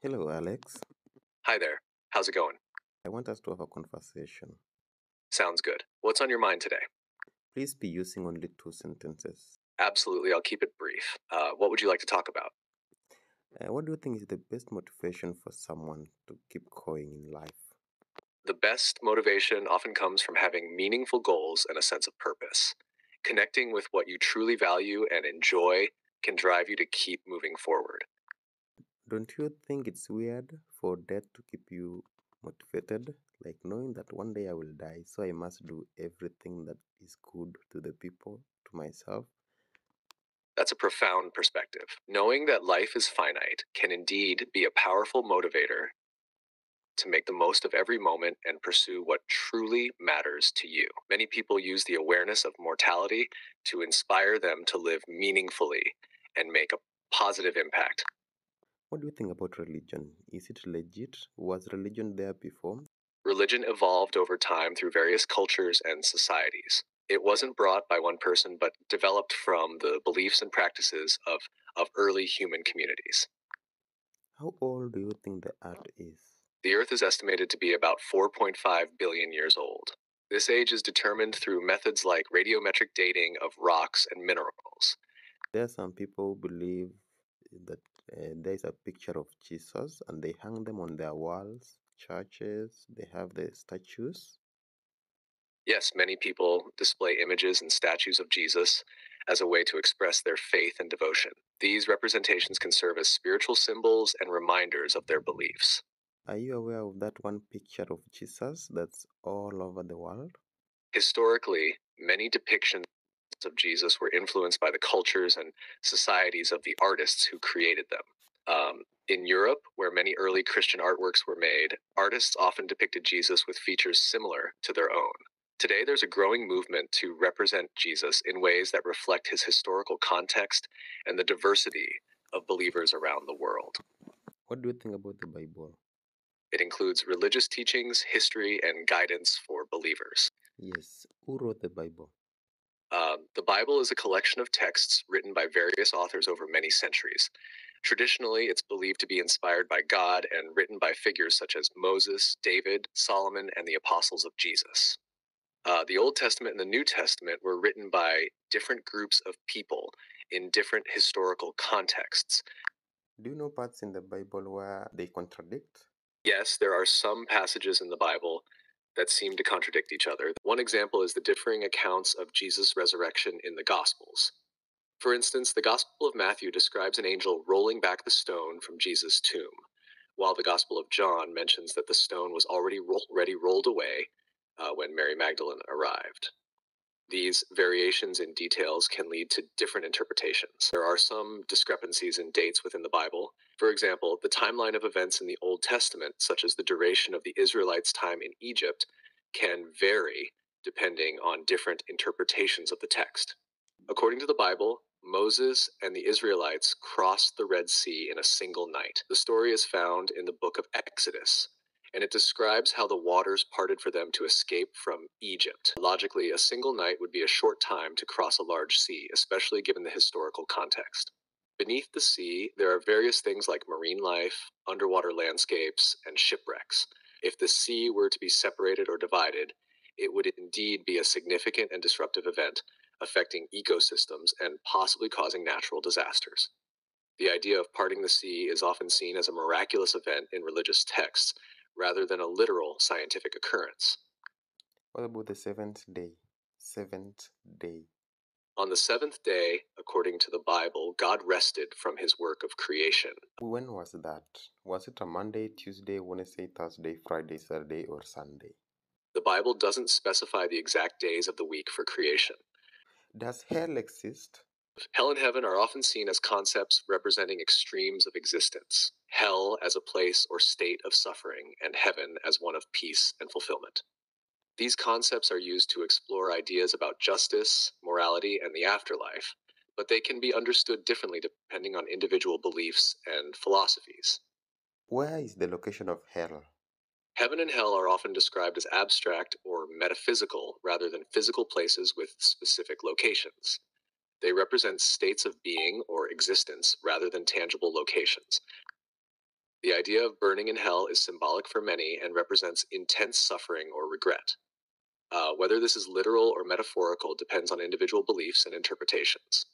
Hello, Alex. Hi there. How's it going? I want us to have a conversation. Sounds good. What's on your mind today? Please be using only 2 sentences. Absolutely. I'll keep it brief. What would you like to talk about? What do you think is the best motivation for someone to keep going in life? The best motivation often comes from having meaningful goals and a sense of purpose. Connecting with what you truly value and enjoy can drive you to keep moving forward. Don't you think it's weird for death to keep you motivated? Like knowing that one day I will die, so I must do everything that is good to the people, to myself. That's a profound perspective. Knowing that life is finite can indeed be a powerful motivator to make the most of every moment and pursue what truly matters to you. Many people use the awareness of mortality to inspire them to live meaningfully and make a positive impact. What do you think about religion? Is it legit? Was religion there before? Religion evolved over time through various cultures and societies. It wasn't brought by one person, but developed from the beliefs and practices of early human communities. How old do you think the earth is? The Earth is estimated to be about 4.5 billion years old. This age is determined through methods like radiometric dating of rocks and minerals. There are some people who believe that there is a picture of Jesus and they hang them on their walls, churches, they have the statues. Yes, many people display images and statues of Jesus as a way to express their faith and devotion. These representations can serve as spiritual symbols and reminders of their beliefs. Are you aware of that one picture of Jesus that's all over the world? Historically, many depictions of Jesus were influenced by the cultures and societies of the artists who created them. In Europe, where many early Christian artworks were made, artists often depicted Jesus with features similar to their own. Today, there's a growing movement to represent Jesus in ways that reflect his historical context and the diversity of believers around the world. What do you think about the Bible? It includes religious teachings, history, and guidance for believers. Yes. Who wrote the Bible? The Bible is a collection of texts written by various authors over many centuries. Traditionally, it's believed to be inspired by God and written by figures such as Moses, David, Solomon, and the apostles of Jesus. The Old Testament and the New Testament were written by different groups of people in different historical contexts. Do you know parts in the Bible where they contradict? Yes, there are some passages in the Bible that seem to contradict each other. One example is the differing accounts of Jesus' resurrection in the Gospels. For instance, the Gospel of Matthew describes an angel rolling back the stone from Jesus' tomb, while the Gospel of John mentions that the stone was already rolled away when Mary Magdalene arrived. These variations in details can lead to different interpretations. There are some discrepancies in dates within the Bible. For example, the timeline of events in the Old Testament, such as the duration of the Israelites' time in Egypt, can vary depending on different interpretations of the text. According to the Bible, Moses and the Israelites crossed the Red Sea in a single night. The story is found in the book of Exodus, and it describes how the waters parted for them to escape from Egypt. Logically, a single night would be a short time to cross a large sea, especially given the historical context. Beneath the sea, there are various things like marine life, underwater landscapes, and shipwrecks. If the sea were to be separated or divided, it would indeed be a significant and disruptive event, affecting ecosystems and possibly causing natural disasters. The idea of parting the sea is often seen as a miraculous event in religious texts, rather than a literal scientific occurrence. What about the seventh day? On the seventh day, according to the Bible, God rested from his work of creation. When was that? Was it a Monday, Tuesday, Wednesday, Thursday, Friday, Saturday, or Sunday? The Bible doesn't specify the exact days of the week for creation. Does hell exist? Hell and heaven are often seen as concepts representing extremes of existence. Hell as a place or state of suffering, and heaven as one of peace and fulfillment. These concepts are used to explore ideas about justice, morality, and the afterlife, but they can be understood differently depending on individual beliefs and philosophies. Where is the location of hell? Heaven and hell are often described as abstract or metaphysical rather than physical places with specific locations. They represent states of being or existence rather than tangible locations. The idea of burning in hell is symbolic for many and represents intense suffering or regret. Whether this is literal or metaphorical depends on individual beliefs and interpretations.